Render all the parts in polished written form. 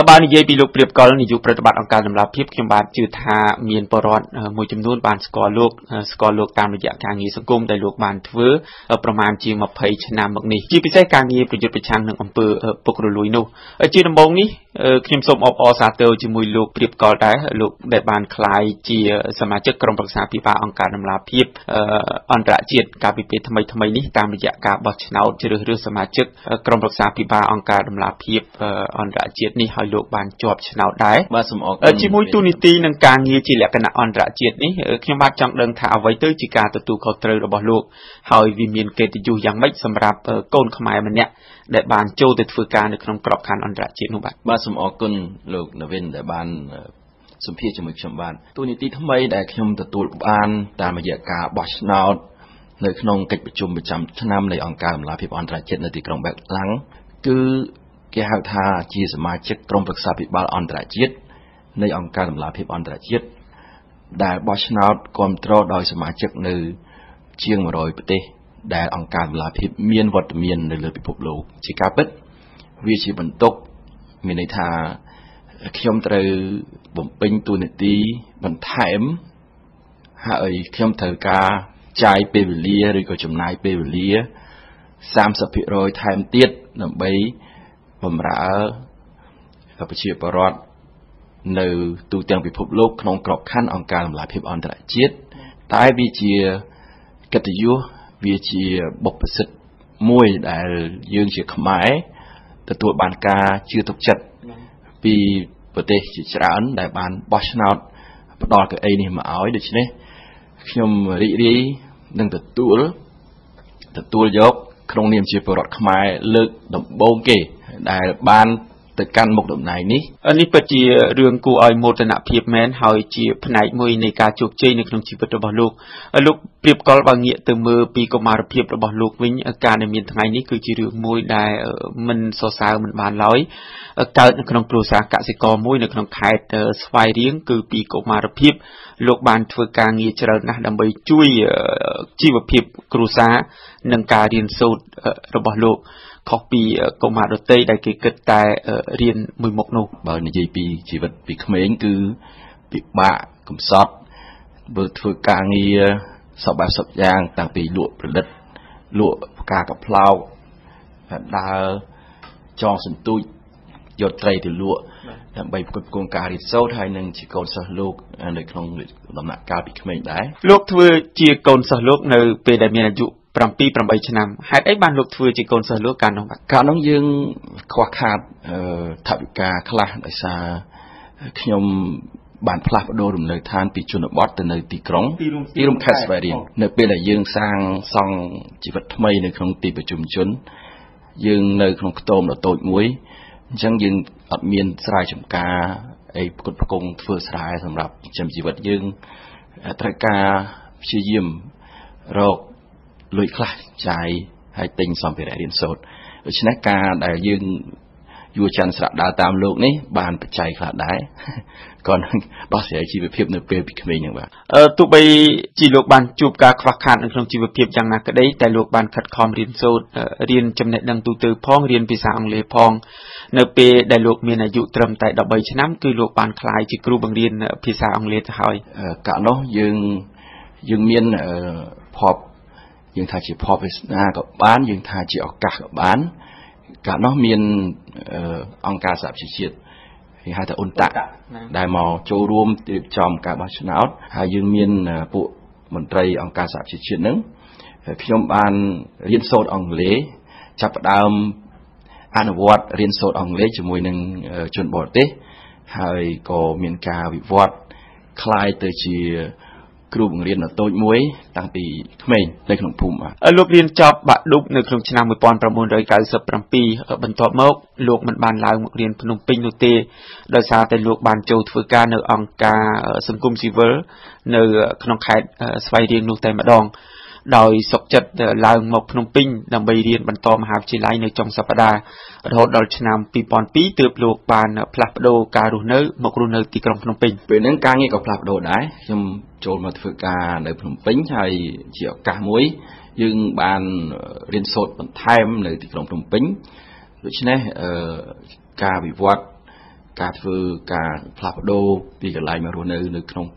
លោកបានជាប់ឆ្នោតដែរបាទសូមអរគុណជាមួយទូនីតិនិងការងារជាលក្ខណៈអន្តរជាតិនេះលោកបានធ្វើការជាមួយក្រុមប្រឹក្សាពិភាក្សាអង្គការដំណាភៀបអន្តរជាតិនេះហើយលោកបានជាប់ឆ្នោតដែរបាទសូមអរគុណ គឺគេហៅថាជាសមាជិកក្រុមប្រឹក្សាពិបាលអន្តរជាតិនៃអង្គការដំណាភៀបអន្តរជាតិដែលបោះឆ្នោតគ្រប់គ្រងដោយសមាជិកនៅជាង បំរើប្រជាពលរដ្ឋនៅទូទាំងពិភពលោកក្នុងក្របខ័ណ្ឌអង្គការដំណាភៀបអន្តរជាតិតែវាជាកិត្តិយសវាជាបុព្វសិទ្ធិមួយដែលយើងជាខ្មែរទទួលបានការជឿទុកចិត្តពីប្រទេសជាច្រើនដែលបានបោះឆ្នោតផ្ដល់កៅអីនេះមកឲ្យដូច្នេះខ្ញុំរីករាយនឹងទទួល ដែលបានទៅកាន់មុខតំណែងនេះនេះពិតជារឿងគួរឲ្យមោទនភាពមែនហើយជាផ្នែកមួយនៃការជោគជ័យនៅក្នុងជីវិតរបស់លោក ខុសពីកុមារដទៃដែលគេគិតតែរៀនមួយមុខនោះបើនិយាយពីជីវិតពីក្មេងគឺពិបាកកំសត់ធ្វើការងារសប្បាយសប្បាយយ៉ាងតាំងពីលក់ផលិតលក់ផ្កាកផ្លោកដើរចងសន្ទូចយកត្រីទៅលក់ដើម្បីផ្គត់ផ្គង់ការរៀនសូត្រហើយនឹងជាកូនសិស្សលោកនៅពេលដែលមានអាយុ 7 លុយខ្លះចាយហើយទិញសំភារៈរៀនសូត្រដូច្នេះការដែលយើងយល់ចាន់ស្រាប់ដើរតាមលោកនេះបានបច្ច័យខ្លះដែរ យើងថាជាផលវិស្នាក៏បានយើងថាជាឱកាសក៏បានកាលនោះមានអង្គការសហជីវិតគេហៅថាអ៊ុនតាក់ដែលមកចូលរួមរៀបចំការ គ្រូបង្រៀននៅតូចមួយតាំងពីក្មេងនៅក្នុងភូមិលោករៀនចប់បាក់ឌុបនៅក្នុងឆ្នាំ 1997 បន្ទាប់មកលោកមិនបានឡើងមករៀនភ្នំពេញនោះទេដោយសារតែលោកបានចូលធ្វើការនៅអង្គការសង្គមស៊ីវិលនៅក្នុងខេត្តស្វាយរៀងនោះតែម្ដង ដោយសុខចិត្តឡើងមកភ្នំពេញដើម្បីរៀនបន្តមហាវិទ្យាល័យនៅចុងសប្តាហ៍រហូតដល់ឆ្នាំ 2002 ទើបលោកបានផ្លាស់ប្ដូរការរស់នៅមករស់នៅទីក្រុងភ្នំពេញពេលហ្នឹងការងារក៏ផ្លាស់ប្ដូរដែរខ្ញុំចូលមកធ្វើការនៅភ្នំពេញហើយជាឱកាសមួយយើងបានរៀនសូត្របន្ថែមនៅទីក្រុងភ្នំពេញដូច្នេះការវិវត្ត ហើយរត់ម៉ូតូឌុបបាទរត់ម៉ូតូឌុបនឹងគឺ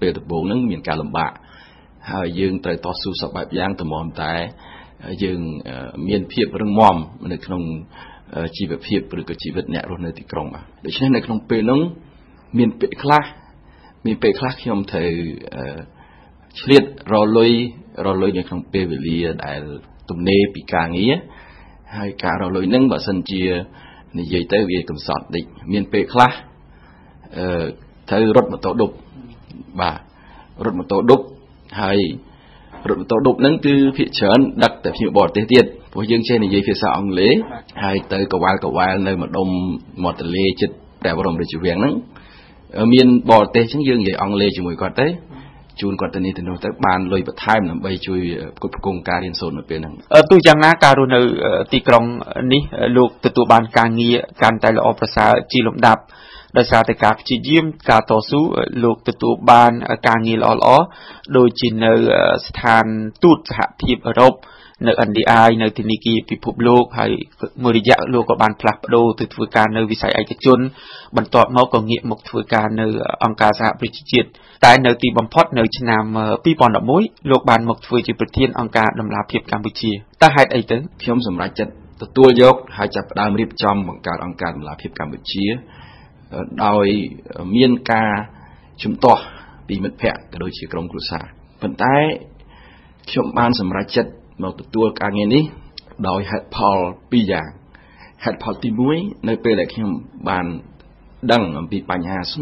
ភាគច្រើនដឹកតែភ្ញៀវបរទេសទៀតព្រោះយើងចេះនិយាយភាសាអង់គ្លេសហើយទៅកវ៉ាល់កវ៉ាល់នៅម្ដុំមាត់ទន្លេជិតតែបរមរាជវាំងហ្នឹងមានបរទេសចឹងយើងនិយាយអង់គ្លេសជាមួយគាត់ទេជួនគាត់ទៅនេះទៅនោះទៅបានលុយបន្ថែមដើម្បីជួយគ្រប់គ្រងការរៀនសូត្រនៅពេលហ្នឹង ទូចសហភាពអឺរ៉ុបនៅឥណ្ឌាហើយនៅទីនីគីពិភពលោកហើយមួយរយៈលោកក៏បានផ្លាស់ប្ដូរទៅធ្វើការនៅវិស័យឯកជនបន្ទាប់មកក៏ងាកមកធ្វើការនៅអង្គការសហប្រជាជាតិតែនៅទីបំផុតនៅឆ្នាំ ដោយមានការជំទាស់ពីមិត្តភក្តិក៏ដូចជាក្រុមគ្រួសារប៉ុន្តែខ្ញុំបានសម្រេចចិត្តមកទទួលការងារនេះដោយហេតុផលពីរយ៉ាងហេតុផលទី នៃបញ្ហាសង្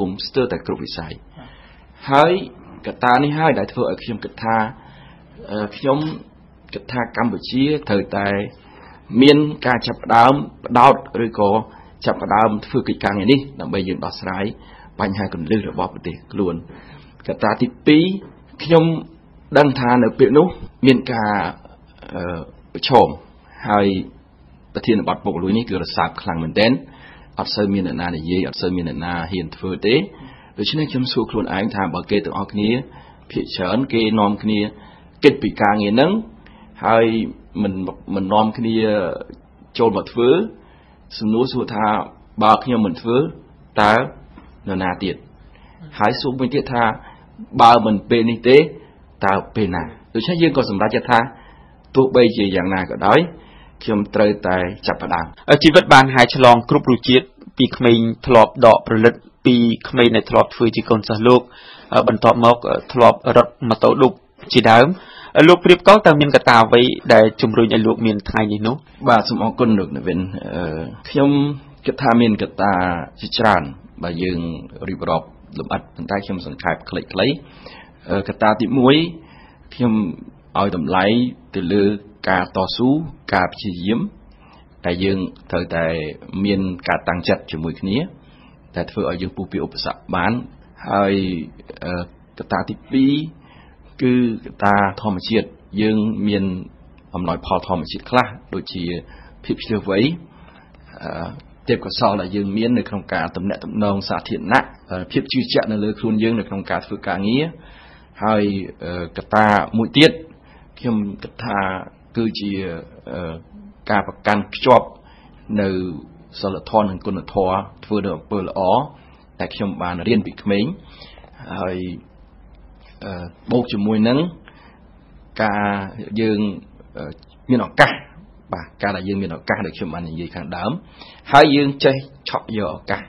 គមស្ទើរតែគ្រប់វិស័យហើយកត្តានេះហើយដែលធ្វើឲ្យខ្ញុំគិតថាខ្ញុំគិតថាកម្ពុជាត្រូវតែមានការចាប់ផ្ដើមផ្ដោតឬក៏ចាប់ផ្ដើមធ្វើកិច្ចការងារនេះដើម្បីយើងដោះស្រាយបញ្ហាគន្លឹះរបស់ប្រទេសខ្លួនកត្តាទី អត់សូវមានអ្នកណានិយាយអត់សូវមានអ្នកណាហ៊ានធ្វើទេដូច្នេះខ្ញុំសួរខ្លួនឯងថាបើគេទាំងអស់គ្នាភាគច្រើនគេនាំគ្នាគិតពីការងារហ្នឹងហើយមិននាំគ្នាចូលមកធ្វើ ជីវិតបានហាយឆ្លងគ្រប់រសជាតិពីក្មេងធ្លាប់ដកប្រលិតពីក្មេងដែលធ្លាប់ធ្វើជាកូនសិស្សលោកបន្តមកធ្លាប់រត់ម៉ូតូឌុបជាដើមលោកប្រៀបកលតើមាន ការតស៊ូការព្យាយាមដែលយើងត្រូវតែមានការតាំងចិត្តជាមួយគ្នាដែលធ្វើឲ្យយើងពុះពីឧបសគ្គបានហើយកត្តាទី គឺជាការប្រកាន់ខ្ជាប់នៅសិលធម៌និងគុណធម៌ធ្វើដល់អំពើល្អតែខ្ញុំបានរៀនពីក្មេងហើយបោកជាមួយនឹងការយើងមានឱកាសបាទកាលដែលយើងមានឱកាសដែលខ្ញុំបាននិយាយខាងដើមហើយយើងចេះឆក់យកឱកាស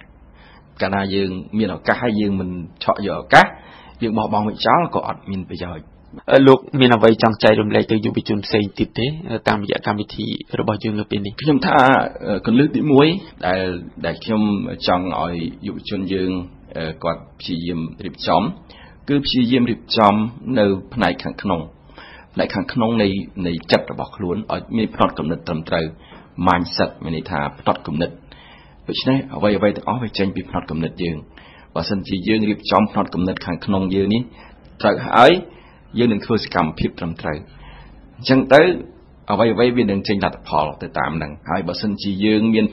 កាលណាយើងមានឱកាសហើយយើងមិនឆក់យកឱកាសយើងបោកបង់វាចោលក៏អត់មានប្រយោជន៍ លោកមានអ្វីចង់ចែករំលែកទៅយុវជនផ្សេងទៀតទេតាមរយៈកម្មវិធីរបស់យើងនៅពេលនេះខ្ញុំថាគន្លឹះទី យើងនឹងធ្វើសកម្មភាពត្រឹមត្រូវអញ្ចឹងទៅអ្វីៗវានឹងចេញលទ្ធផលទៅតាមនឹងហើយបើសិនជាយើងមាន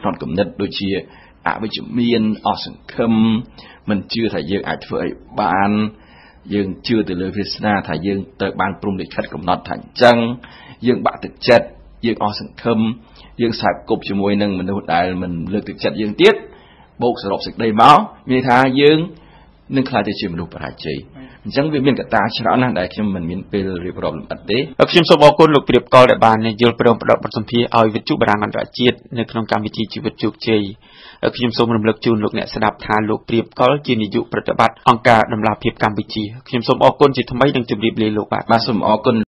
ផ្នត់គំនិតដូចជា I which mean awesome come when you that you act for a ban young to the Lewis Nat, a young third band from the cat come not time jung, young back the chat, young awesome come, young side cope to winning when the diamond look the chat young did, books are obsec day mouth, meet high young, Nicolai Jim Luparachi. Young women that dash around and I came and mean pill problem at day. A few so awkward look pretty called a ban and you'll put up some pee out with two brang and a cheat, Necron committee with Duke J. A few so look to look at Sadap Tan look pretty called Jimmy Duke, but about Uncle and La Pip Committee. A few so awkward to make them to briefly look at Massum Orgon.